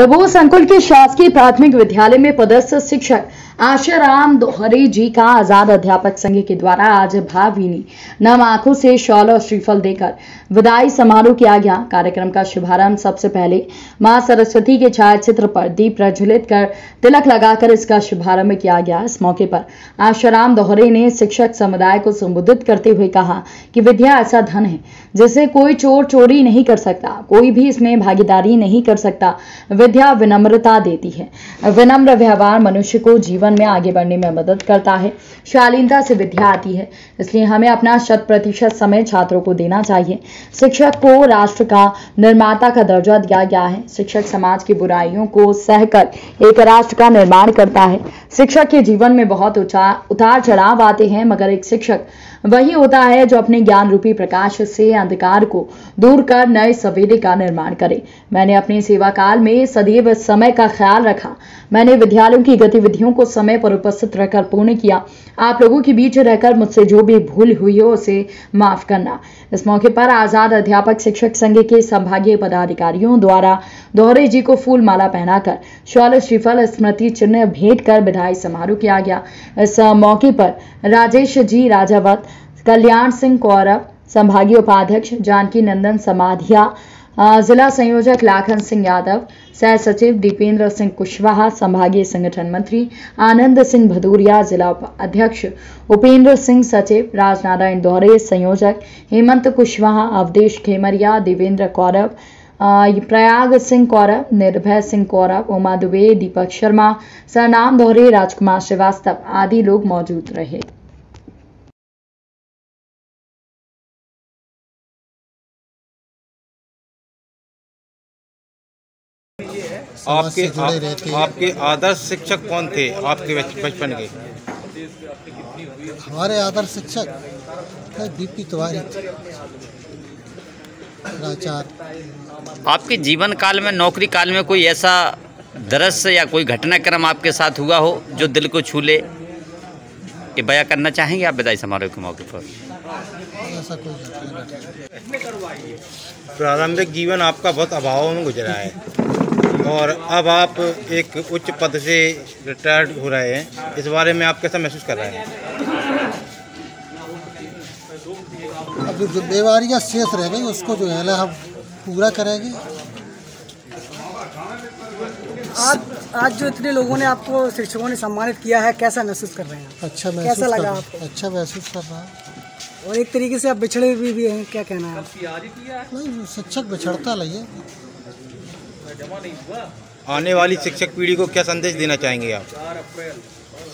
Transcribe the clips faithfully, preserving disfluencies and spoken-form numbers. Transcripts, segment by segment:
दबोह संकुल के शासकीय प्राथमिक विद्यालय में पदस्थ शिक्षक आशा राम दोहरे जी का आजाद अध्यापक संघ के द्वारा आज भावभीनी नम आंखों से शॉल और श्रीफल देकर विदाई समारोह किया गया। कार्यक्रम का शुभारंभ सबसे पहले मां सरस्वती के छायाचित्र पर दीप प्रज्वलित कर तिलक लगाकर इसका शुभारंभ किया गया। इस मौके पर आशा राम दोहरे ने शिक्षक समुदाय को संबोधित करते हुए कहा कि विद्या ऐसा धन है जिसे कोई चोर चोरी नहीं कर सकता, कोई भी इसमें भागीदारी नहीं कर सकता। विद्या विनम्रता देती है, विनम्र व्यवहार मनुष्य को जीवन में आगे बढ़ने में मदद करता है। शालीनता से विद्या आती है, इसलिए हमें अपना शत प्रतिशत समय छात्रों को देना चाहिए। शिक्षक को राष्ट्र का निर्माता का दर्जा दिया गया है। शिक्षक समाज की बुराइयों को सहकर एक राष्ट्र का निर्माण करता है। शिक्षक के जीवन में बहुत उतार चढ़ाव आते हैं, मगर एक शिक्षक वही होता है जो अपने ज्ञान रूपी प्रकाश से अंधकार को दूर कर नए सवेरे का निर्माण करे। मैंने अपने सेवा काल में सदैव समय का ख्याल रखा। मैंने विद्यालयों की गतिविधियों को समय पर उपस्थित रहकर पूर्ण किया। आप लोगों के बीच रहकर मुझसे जो भी भूल हुई हो उसे माफ करना। इस मौके पर आजाद अध्यापक शिक्षक संघ के संभागीय पदाधिकारियों द्वारा दोहरे जी को फूल माला पहनाकर शॉल श्रीफल स्मृति चिन्ह भेंट कर विदाई समारोह किया गया। इस मौके पर राजेश जी राजावत, कल्याण सिंह कौरव संभागीय उपाध्यक्ष, जानकी नंदन समाधिया जिला संयोजक, लाखन सिंह यादव सह सचिव, दीपेंद्र सिंह कुशवाहा संभागीय संगठन मंत्री, आनंद सिंह भदुरिया जिला अध्यक्ष, उपेन्द्र सिंह सचिव, राजनारायण दोहरे संयोजक, हेमंत कुशवाहा, अवधेश खेमरिया, देवेंद्र कौरव, प्रयाग सिंह कौरव, निर्भय सिंह कौरव, उमा दुबे, दीपक शर्मा, सरनाम दौरे, राजकुमार श्रीवास्तव आदि लोग मौजूद रहे। आपके आप, आपके आदर्श शिक्षक कौन थे आपके बचपन के? हमारे आदर्श शिक्षक दीप्ति तिवारी। आपके जीवन काल में, नौकरी काल में कोई ऐसा दृश्य या कोई घटनाक्रम आपके साथ हुआ हो जो दिल को छू ले, ये बयां करना चाहेंगे आप विदाई समारोह के मौके पर? ऐसा कोई प्रारंभिक जीवन आपका बहुत अभाव में गुजरा है और अब आप एक उच्च पद से रिटायर्ड हो रहे हैं, इस बारे में आप कैसा महसूस कर रहे हैं? अब जो जिम्मेवारियाँ शेष रह गई उसको जो है ना हम पूरा करेंगे। आज आज जो इतने लोगों ने आपको शिक्षकों ने सम्मानित किया है, कैसा महसूस कर रहे हैं? अच्छा महसूस, कैसा लगा आपको? अच्छा महसूस कर रहा है और एक तरीके से आप बिछड़े भी, भी हैं, क्या कहना है? नहीं, शिक्षक बिछड़ता नहीं है। आने वाली शिक्षक पीढ़ी को क्या संदेश देना चाहेंगे आप?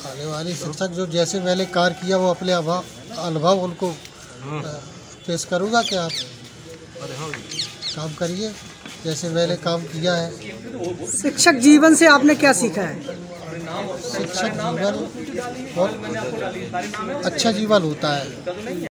आने वाली शिक्षक जो जैसे पहले कार्य किया वो अपने अभाव अनुभव उनको पेश करूँगा कि आप काम करिए जैसे पहले काम किया है। शिक्षक जीवन से आपने क्या सीखा है? शिक्षक जीवन बहुत अच्छा जीवन होता है।